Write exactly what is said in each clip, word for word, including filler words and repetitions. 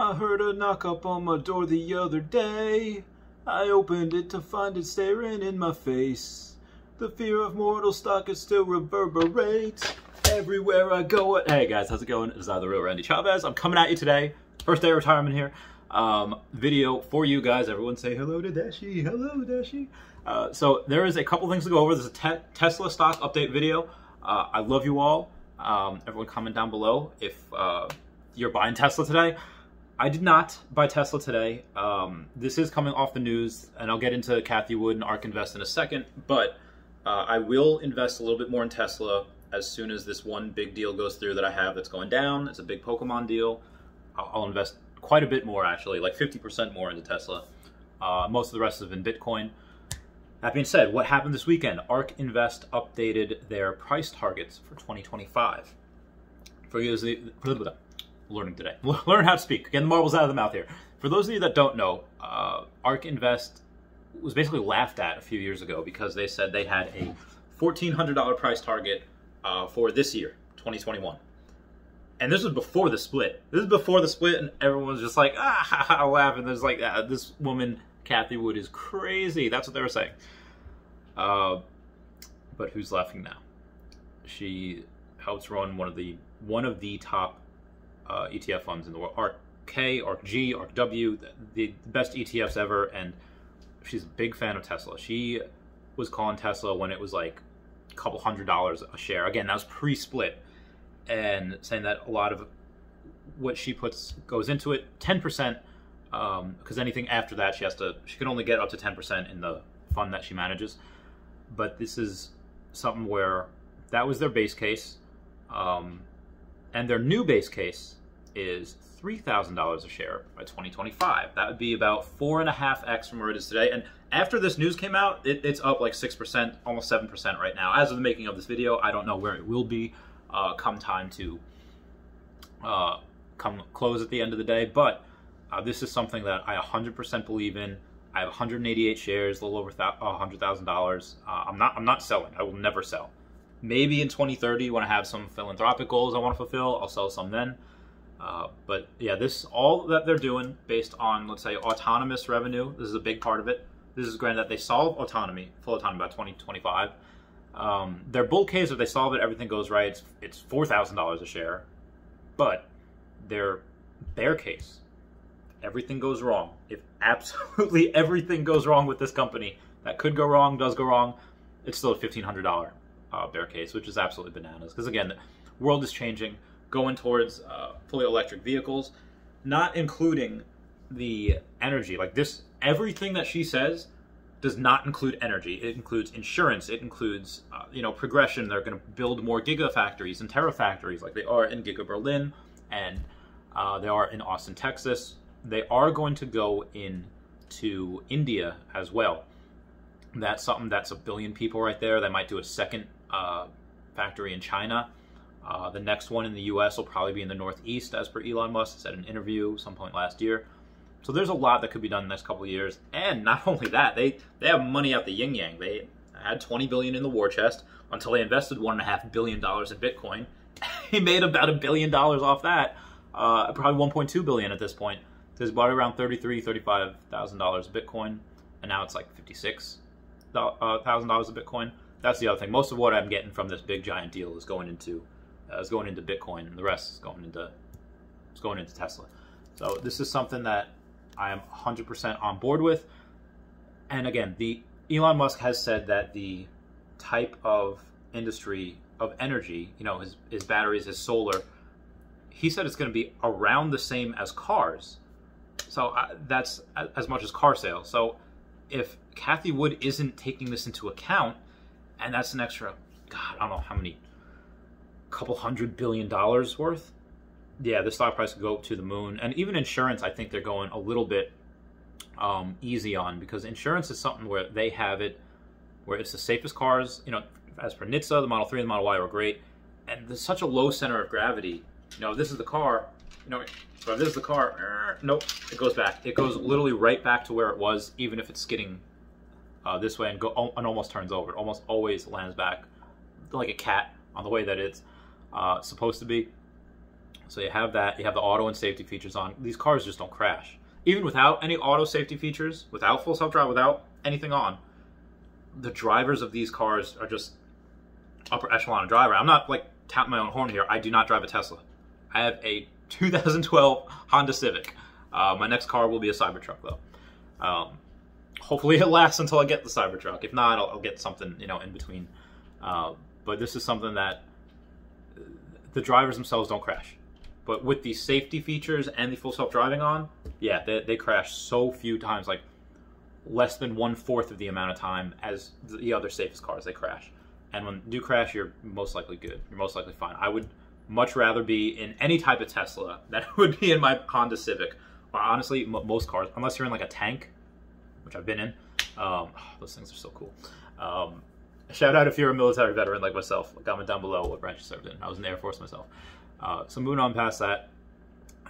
I heard a knock up on my door the other day. I opened it to find it staring in my face. The fear of mortal stalking still reverberates everywhere I go. Hey guys, how's it going? This is The Real Randy Chavez. I'm coming at you today. First day of retirement here. Um, video for you guys. Everyone say hello to Dashie. Hello, Dashie. Uh, so there is a couple things to go over. There's a te Tesla stock update video. Uh, I love you all. Um, everyone comment down below if uh, you're buying Tesla today. I did not buy Tesla today. Um, this is coming off the news, and I'll get into Cathie Wood and ARK Invest in a second, but uh, I will invest a little bit more in Tesla as soon as this one big deal goes through that I have that's going down. It's a big Pokemon deal. I'll, I'll invest quite a bit more, actually, like fifty percent more into Tesla. Uh, most of the rest is in Bitcoin. That being said, what happened this weekend? ARK Invest updated their price targets for twenty twenty-five. For you, the learning today. Learn how to speak. Getting the marbles out of the mouth here. For those of you that don't know, uh, ARK Invest was basically laughed at a few years ago because they said they had a fourteen hundred dollar price target uh, for this year, twenty twenty-one. And this was before the split. This is before the split, and everyone was just like, ah, ha, ha, laughing. There's like, ah, this woman, Cathie Wood, is crazy. That's what they were saying. Uh, but who's laughing now? She helps run one of the one of the top Uh, E T F funds in the world, ARK-K, ARK-G, ARK-W, the, the best E T Fs ever, and she's a big fan of Tesla. She was calling Tesla when it was like a couple hundred dollars a share. Again, that was pre-split, and saying that a lot of what she puts goes into it, ten percent, um, because anything after that, she has to, she can only get up to ten percent in the fund that she manages. But this is something where that was their base case, um, and their new base case is three thousand dollars a share by twenty twenty-five. That would be about four and a half X from where it is today. And after this news came out, it, it's up like six percent, almost seven percent right now. As of the making of this video, I don't know where it will be uh, come time to uh, come close at the end of the day. But uh, this is something that I one hundred percent believe in. I have one hundred eighty-eight shares, a little over one hundred thousand dollars. Uh, I'm not, I'm not selling. I will never sell. Maybe in twenty thirty, when I have some philanthropic goals I want to fulfill, I'll sell some then. Uh, but yeah, this all that they're doing based on, let's say, autonomous revenue. This is a big part of it. This is granted that they solve autonomy, full autonomy by twenty twenty-five. Um, their bull case, if they solve it, everything goes right. It's, it's four thousand dollars a share. But their bear case, everything goes wrong. If absolutely everything goes wrong with this company, that could go wrong, does go wrong, it's still a fifteen hundred dollar. Uh, bear case, which is absolutely bananas, because again, the world is changing, going towards uh, fully electric vehicles, not including the energy. Like this, everything that she says does not include energy. It includes insurance. It includes uh, you know, progression. They're going to build more gigafactories and terrafactories, like they are in Giga Berlin, and uh, they are in Austin, Texas. They are going to go into India as well. That's something that's a billion people right there. They might do a second Uh, factory in China. Uh, the next one in the U S will probably be in the Northeast, as per Elon Musk said in an interview some point last year. So there's a lot that could be done in the next couple of years. And not only that, they they have money out the yin yang. They had twenty billion dollars in the war chest until they invested one and a half billion dollars in Bitcoin. They made about a billion dollars off that, uh, probably one point two billion dollars at this point. There's bought around thirty-three thousand, thirty-five thousand dollars Bitcoin, and now it's like fifty-six thousand dollars of Bitcoin. That's the other thing. Most of what I'm getting from this big giant deal is going into uh, is going into Bitcoin, and the rest is going into is going into Tesla. So this is something that I am one hundred percent on board with. And again, the Elon Musk has said that the type of industry of energy, you know, his his batteries, his solar, he said it's going to be around the same as cars. So I, that's as much as car sales. So if Cathie Wood isn't taking this into account, and that's an extra, God, I don't know how many, couple hundred billion dollars worth. Yeah, the stock price could go up to the moon. And even insurance, I think they're going a little bit um, easy on, because insurance is something where they have it, where it's the safest cars. You know, as per N H T S A, the Model three and the Model Y were great. And there's such a low center of gravity. You know, if this is the car, you know, so if this is the car, nope, it goes back. It goes literally right back to where it was, even if it's skidding Uh, this way and go and almost turns over. It almost always lands back like a cat on the way that it's uh, supposed to be. So you have that, you have the auto and safety features on. These cars just don't crash. Even without any auto safety features, without full self-drive, without anything on, the drivers of these cars are just upper echelon of driver. I'm not like tapping my own horn here. I do not drive a Tesla. I have a two thousand twelve Honda Civic. Uh, my next car will be a Cybertruck though. Um, hopefully it lasts until I get the Cybertruck. If not, I'll, I'll get something, you know, in between. Uh, but this is something that the drivers themselves don't crash. But with the safety features and the full self-driving on, yeah, they, they crash so few times, like less than one-fourth of the amount of time as the other safest cars they crash. And when you do crash, you're most likely good. You're most likely fine. I would much rather be in any type of Tesla than I would be in my Honda Civic. Or honestly, m most cars, unless you're in like a tank, which I've been in. Um, oh, those things are so cool. Um, shout out if you're a military veteran like myself. Comment down below what branch you served in. I was in the Air Force myself. Uh, so moving on past that,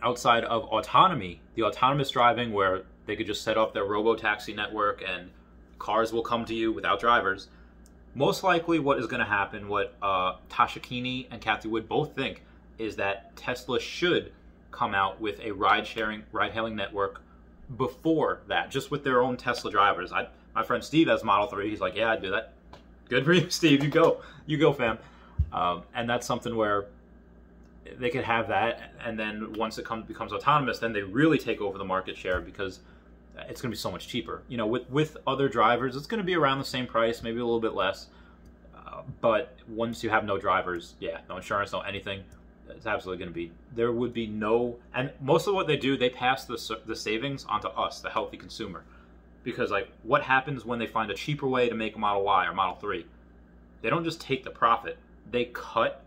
outside of autonomy, the autonomous driving where they could just set up their robo-taxi network and cars will come to you without drivers, most likely what is going to happen, what uh, Tasha Keeney and Cathie Wood both think, is that Tesla should come out with a ride-sharing, ride-hailing network before that, just with their own Tesla drivers. I, my friend Steve has Model three. He's like, yeah, I'd do that. Good for you, Steve. You go. You go, fam. Um, and that's something where they could have that, and then once it comes becomes autonomous, then they really take over the market share because it's going to be so much cheaper. You know, with with other drivers, it's going to be around the same price, maybe a little bit less. Uh, but once you have no drivers, yeah, no insurance, no anything, it's absolutely going to be there would be no. And most of what they do, they pass the the savings onto us, the healthy consumer, because like what happens when they find a cheaper way to make a Model Y or Model three? They don't just take the profit; they cut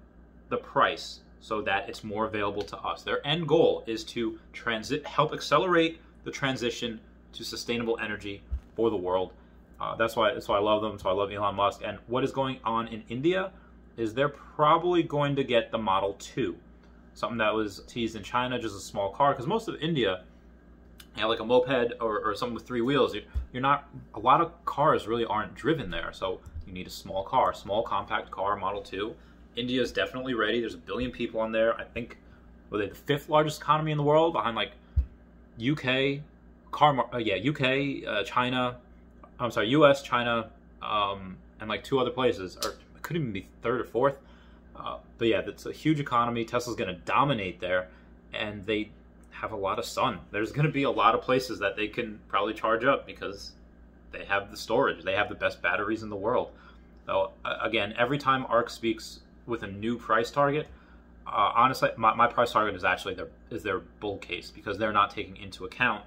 the price so that it's more available to us. Their end goal is to transit, help accelerate the transition to sustainable energy for the world. Uh, that's why that's why I love them, so I love Elon Musk. And what is going on in India is they're probably going to get the Model two, something that was teased in China, just a small car, because most of India, you know, like a moped or, or something with three wheels, you're, you're not, a lot of cars really aren't driven there, so you need a small car, small compact car, Model two. India is definitely ready. There's a billion people on there. I think were they the fifth largest economy in the world, behind like U K, car, uh, yeah, U K, uh, China. I'm sorry, U S, China, um, and like two other places, or it could even be third or fourth. Uh, but yeah, that's a huge economy. Tesla's going to dominate there, and they have a lot of sun. There's going to be a lot of places that they can probably charge up because they have the storage. They have the best batteries in the world. So uh, again, every time ARK speaks with a new price target, uh, honestly, my, my price target is actually their is their bull case because they're not taking into account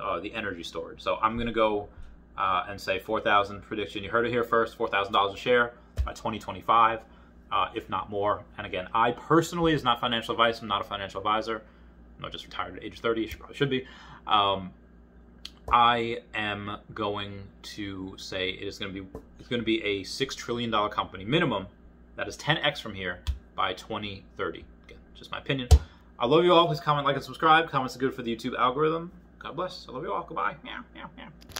uh, the energy storage. So I'm gonna go uh, and say four thousand prediction. You heard it here first, four thousand dollars a share by twenty twenty-five, uh, if not more. And again, I personally is not financial advice. I'm not a financial advisor. I'm not just retired at age thirty. Should, probably should be. Um, I am going to say it is gonna be it's gonna be a six trillion dollar company minimum. That is ten X from here by twenty thirty. Again, just my opinion. I love you all. Please comment, like, and subscribe. Comments are good for the YouTube algorithm. God bless. I love you all. Goodbye. Yeah, yeah, yeah.